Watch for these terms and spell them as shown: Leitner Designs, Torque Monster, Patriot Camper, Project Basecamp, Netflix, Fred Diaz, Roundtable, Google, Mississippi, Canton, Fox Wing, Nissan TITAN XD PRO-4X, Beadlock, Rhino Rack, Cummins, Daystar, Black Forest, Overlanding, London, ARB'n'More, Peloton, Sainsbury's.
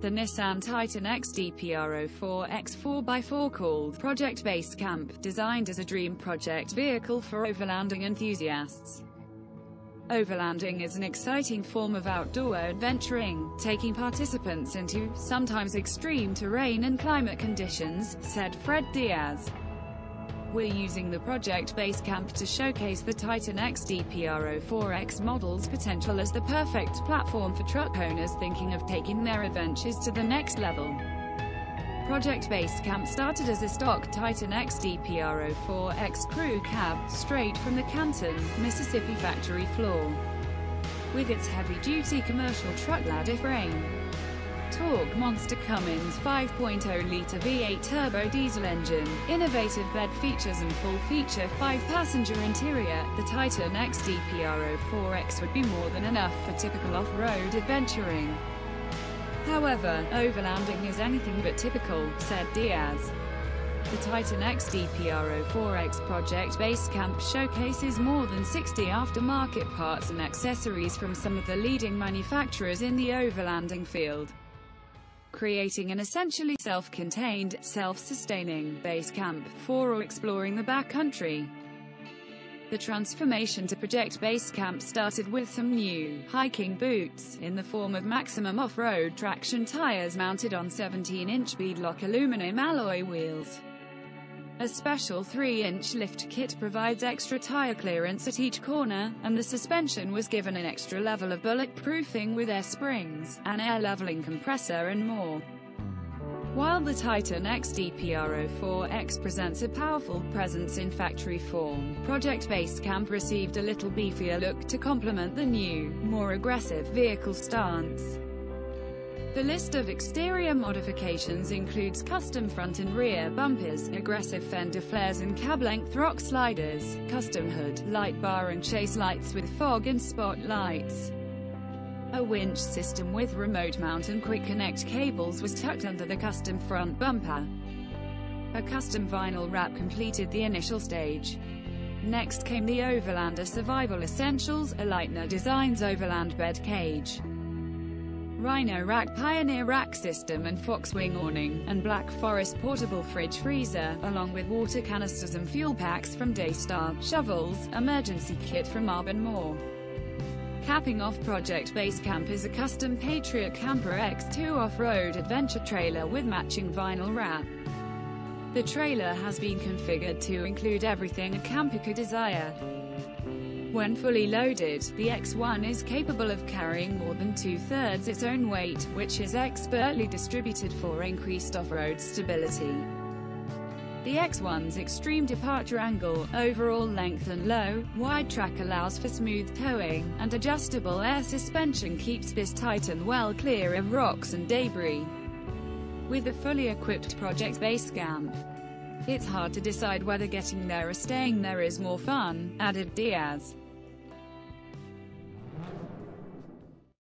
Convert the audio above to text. The Nissan TITAN XD PRO-4X 4x4, called Project Basecamp, designed as a dream project vehicle for overlanding enthusiasts. Overlanding is an exciting form of outdoor adventuring, taking participants into, sometimes extreme terrain and climate conditions, said Fred Diaz. "We're using the Project Basecamp to showcase the Titan XD PRO-4X model's potential as the perfect platform for truck owners thinking of taking their adventures to the next level." Project Basecamp started as a stock Titan XD PRO-4X crew cab, straight from the Canton, Mississippi factory floor, with its heavy-duty commercial truck ladder frame. Torque Monster Cummins 5.0-litre V8 turbo diesel engine, innovative bed features and full-feature 5-passenger interior, the Titan XD PRO-4X would be more than enough for typical off-road adventuring. "However, overlanding is anything but typical," said Diaz. The Titan XD PRO-4X Project Basecamp showcases more than 60 aftermarket parts and accessories from some of the leading manufacturers in the overlanding field, creating an essentially self-contained, self-sustaining base camp for exploring the backcountry. The transformation to Project Basecamp started with some new hiking boots in the form of maximum off-road traction tires mounted on 17-inch beadlock aluminum alloy wheels. A special 3-inch lift kit provides extra tire clearance at each corner, and the suspension was given an extra level of bulletproofing with air springs, an air-leveling compressor and more. While the Titan XD PRO-4X presents a powerful presence in factory form, Project Basecamp received a little beefier look to complement the new, more aggressive vehicle stance. The list of exterior modifications includes custom front and rear bumpers, aggressive fender flares and cab-length rock sliders, custom hood, light bar and chase lights with fog and spot lights. A winch system with remote mount and quick connect cables was tucked under the custom front bumper. A custom vinyl wrap completed the initial stage. Next came the Overlander Survival Essentials, a Leitner Designs Overland Bed Cage, Rhino Rack Pioneer Rack System and Fox Wing Awning, and Black Forest Portable Fridge Freezer, along with water canisters and fuel packs from Daystar, shovels, emergency kit from ARB'n'More. Capping off Project Basecamp is a custom Patriot Camper X2 off-road adventure trailer with matching vinyl wrap. The trailer has been configured to include everything a camper could desire. When fully loaded, the X1 is capable of carrying more than 2/3 its own weight, which is expertly distributed for increased off-road stability. The X1's extreme departure angle, overall length and low, wide track allows for smooth towing, and adjustable air suspension keeps this Titan well clear of rocks and debris. With a fully equipped Project Basecamp, it's hard to decide whether getting there or staying there is more fun," added Diaz.